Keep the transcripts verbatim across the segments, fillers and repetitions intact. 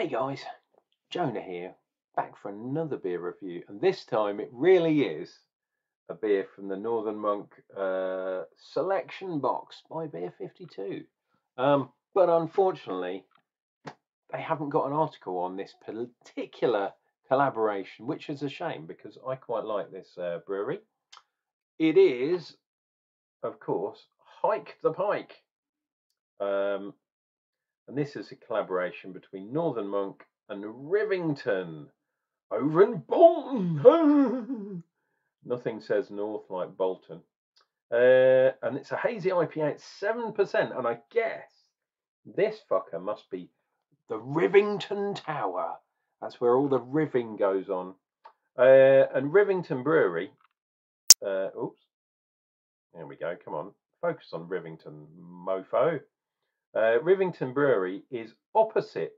Hey guys, Jonah here, back for another beer review, and this time it really is a beer from the Northern Monk uh, selection box by Beer fifty-two. Um, but unfortunately, they haven't got an article on this particular collaboration, which is a shame because I quite like this uh, brewery. It is, of course, Hike the Pike. Um, And this is a collaboration between Northern Monk and Rivington over in Bolton. Nothing says north like Bolton. Uh, and it's a hazy I P A at seven percent. And I guess this fucker must be the Rivington Tower. That's where all the riving goes on. Uh, and Rivington Brewery. Uh, oops. There we go. Come on. Focus on Rivington, mofo. Uh, Rivington Brewery is opposite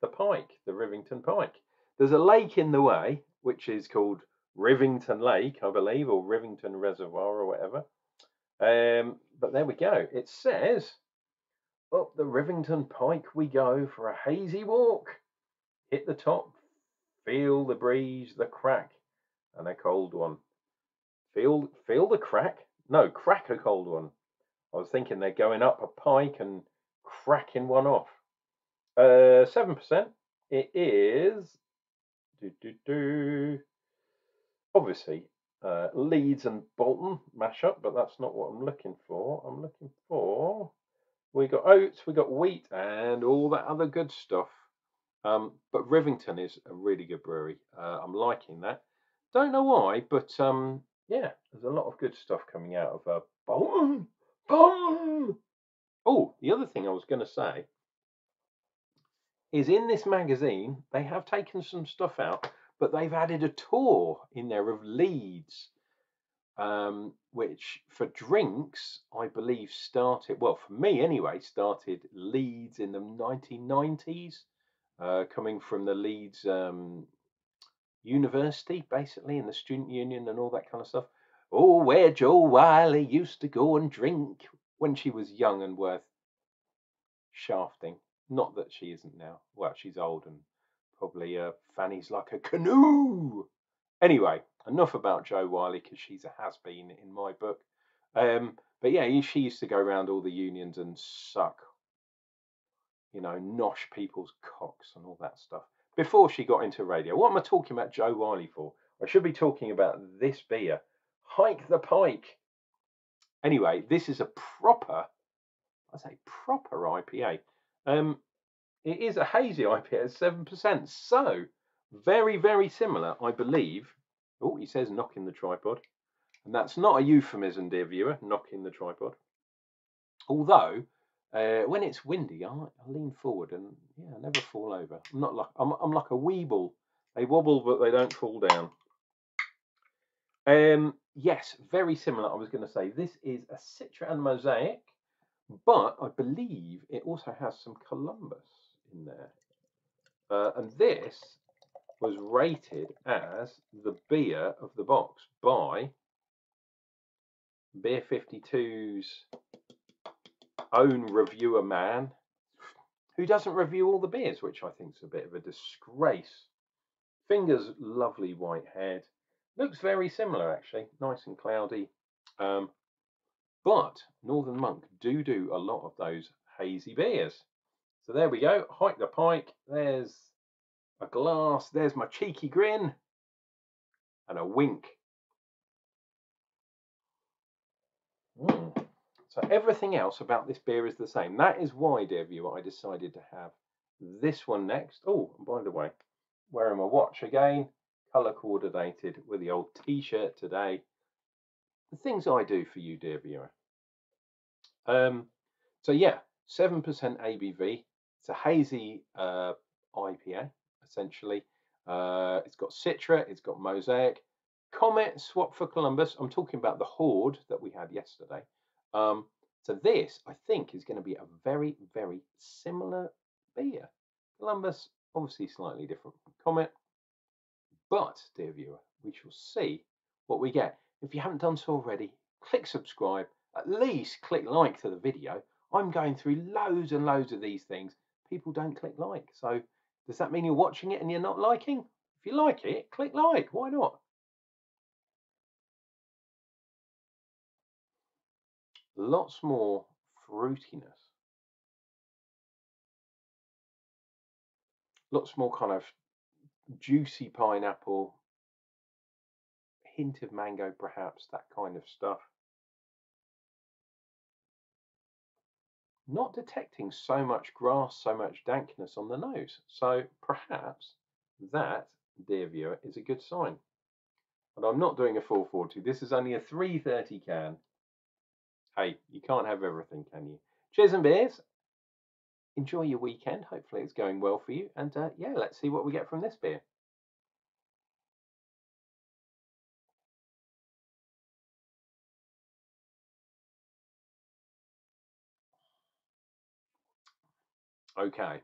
the pike, the Rivington Pike. There's a lake in the way, which is called Rivington Lake, I believe, or Rivington Reservoir or whatever. Um, but there we go. It says, up the Rivington Pike we go for a hazy walk. Hit the top, feel the breeze, the crack, and a cold one. Feel, feel the crack? No, crack a cold one. I was thinking they're going up a pike and cracking one off. Uh, seven percent. It is doo, doo, doo. Obviously uh, Leeds and Bolton mashup, but that's not what I'm looking for. I'm looking for we got oats, we got wheat, and all that other good stuff. Um, but Rivington is a really good brewery. Uh, I'm liking that. Don't know why, but um, yeah, there's a lot of good stuff coming out of uh, Bolton. Bolton. Oh, the other thing I was going to say is in this magazine, they have taken some stuff out, but they've added a tour in there of Leeds, um, which for drinks, I believe started, well, for me anyway, started Leeds in the nineteen nineties, uh, coming from the Leeds um, University, basically, and the student union and all that kind of stuff. Oh, where Jo Wiley used to go and drink when she was young and worth shafting. Not that she isn't now. Well, she's old and probably uh, Fanny's like a canoe. Anyway, enough about Jo Wiley because she's a has-been in my book. Um, but yeah, she used to go around all the unions and suck, you know, nosh people's cocks and all that stuff before she got into radio. What am I talking about Jo Wiley for? I should be talking about this beer, Hike the Pike. Anyway, this is a proper, I say proper I P A. Um, it is a hazy I P A at seven percent. So very, very similar, I believe. Oh, he says knocking the tripod. And that's not a euphemism, dear viewer, knocking the tripod. Although, uh, when it's windy, I, I lean forward and yeah, I never fall over. I'm not like, I'm, I'm like a weeble. They wobble, but they don't fall down. Um, yes, very similar. I was going to say this is a Citra and Mosaic, but I believe it also has some Columbus in there. Uh, and this was rated as the beer of the box by Beer fifty-two's own reviewer man, who doesn't review all the beers, which I think is a bit of a disgrace. Fingers, lovely white head. Looks very similar, actually. Nice and cloudy. Um, but Northern Monk do do a lot of those hazy beers. So there we go. Hike the Pike. There's a glass. There's my cheeky grin. And a wink. Mm. So everything else about this beer is the same. That is why, dear viewer, I decided to have this one next. Oh, and by the way, wearing my watch again. Colour coordinated with the old t-shirt today. The things I do for you, dear viewer. Um, so yeah, seven percent A B V. It's a hazy uh, I P A, essentially. Uh, it's got Citra, it's got Mosaic. Comet, swap for Columbus. I'm talking about the Horde that we had yesterday. Um, so this, I think, is going to be a very, very similar beer. Columbus, obviously slightly different from Comet. But, dear viewer, we shall see what we get. If you haven't done so already, click subscribe. At least click like to the video. I'm going through loads and loads of these things. People don't click like. So Does that mean you're watching it and you're not liking? If you like it, click like. Why not? Lots more fruitiness. Lots more kind of juicy pineapple, hint of mango perhaps, that kind of stuff. Not detecting so much grass, so much dankness on the nose. So perhaps that, dear viewer, is a good sign. And I'm not doing a four forty. This is only a three thirty can. Hey, you can't have everything, can you? Cheers and beers. Enjoy your weekend. Hopefully it's going well for you. And uh, yeah, let's see what we get from this beer. Okay.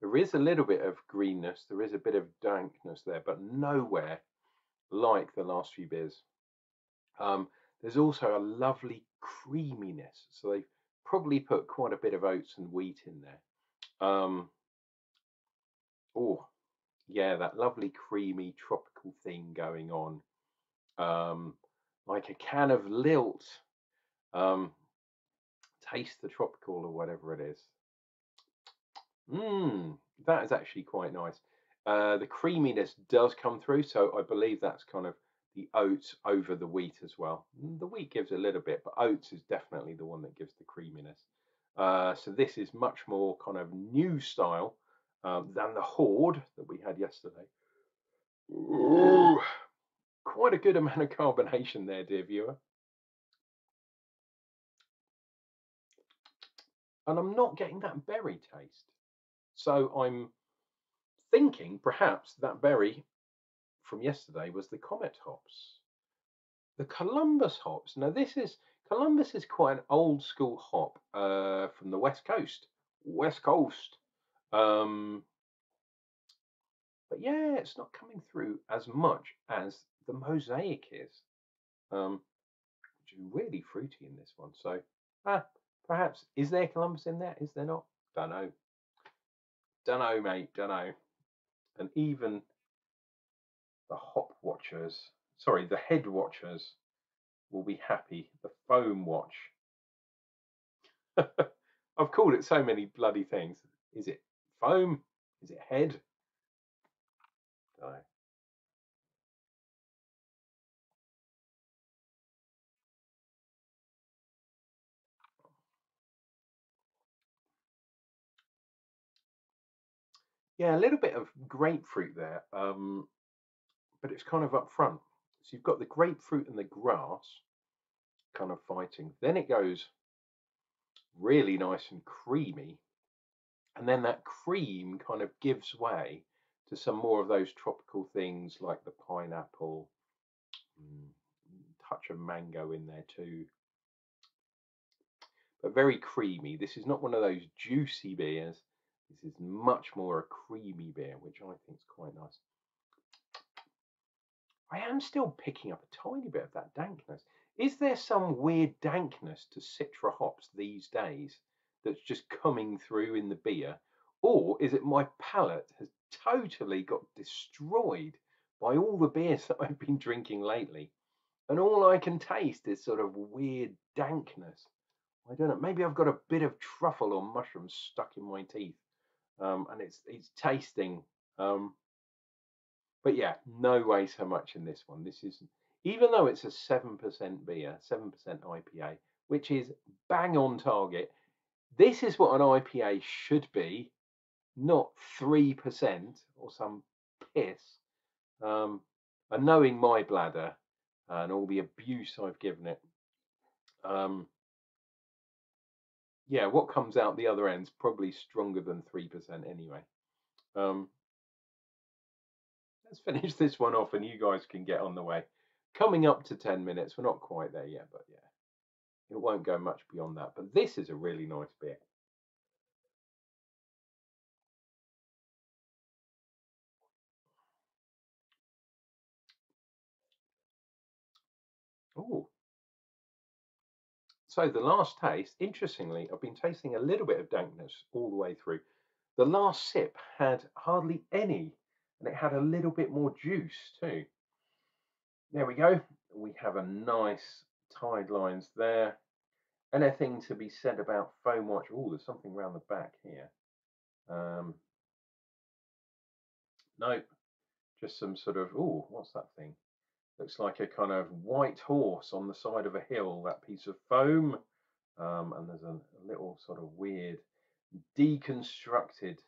There is a little bit of greenness. There is a bit of dankness there, but nowhere like the last few beers. Um, there's also a lovely creaminess. So they've probably put quite a bit of oats and wheat in there. Um, oh, yeah, that lovely creamy tropical thing going on. Um, like a can of lilt. Um, taste the tropical or whatever it is. Mmm, that is actually quite nice. Uh, the creaminess does come through, so I believe that's kind of the oats over the wheat as well. The wheat gives a little bit, but oats is definitely the one that gives the creaminess. Uh, so this is much more kind of new style um, than the hoard that we had yesterday. Ooh, quite a good amount of carbonation there, dear viewer. And I'm not getting that berry taste. So I'm thinking perhaps that berry from yesterday was the Comet hops. The Columbus hops. Now this is, Columbus is quite an old school hop uh, from the West Coast. West Coast. Um, but yeah, it's not coming through as much as the Mosaic is. Um, which is really fruity in this one. So, ah. Perhaps, is there Columbus in there? Is there not? Don't know. Don't know, mate. Don't know. And even the hop watchers, sorry, the head watchers will be happy. The foam watch. I've called it so many bloody things. Is it foam? Is it head? Don't know. Yeah, a little bit of grapefruit there, um, but it's kind of up front. So you've got the grapefruit and the grass kind of fighting. Then it goes really nice and creamy. And then that cream kind of gives way to some more of those tropical things like the pineapple, touch of mango in there too. But very creamy. This is not one of those juicy beers. This is much more a creamy beer, which I think is quite nice. I am still picking up a tiny bit of that dankness. Is there some weird dankness to Citra hops these days that's just coming through in the beer? Or is it my palate has totally got destroyed by all the beers that I've been drinking lately? And all I can taste is sort of weird dankness. I don't know, maybe I've got a bit of truffle or mushroom stuck in my teeth. Um, and it's it's tasting, um, but yeah, no way so much in this one. This is, even though it's a seven percent beer, seven percent I P A, which is bang on target. This is what an I P A should be, not three percent or some piss. Um, and knowing my bladder and all the abuse I've given it, um, yeah, what comes out the other end's probably stronger than three percent anyway. Um, let's finish this one off and you guys can get on the way. Coming up to ten minutes. We're not quite there yet, but yeah. It won't go much beyond that. But this is a really nice beer. Oh. So the last taste, interestingly, I've been tasting a little bit of dankness all the way through. The last sip had hardly any, and it had a little bit more juice too. There we go. We have a nice tide lines there. Anything to be said about foam watch? Oh, there's something around the back here. Um, nope. Just some sort of, oh, what's that thing? Looks like a kind of white horse on the side of a hill, that piece of foam. Um, and there's a little sort of weird deconstructed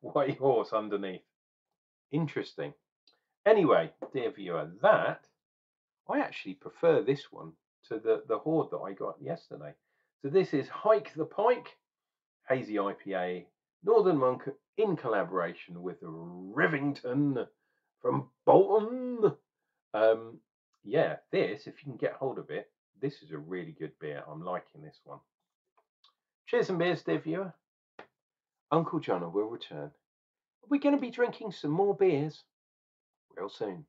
white horse underneath. Interesting. Anyway, dear viewer, that, I actually prefer this one to the, the hoard that I got yesterday. So this is Hike the Pike, Hazy I P A, Northern Monk, in collaboration with Rivington from Bolton. Um, yeah, this, if you can get hold of it, this is a really good beer. I'm liking this one. Cheers and beers, dear viewer. Uncle Jonah will return. We're going to be drinking some more beers real soon.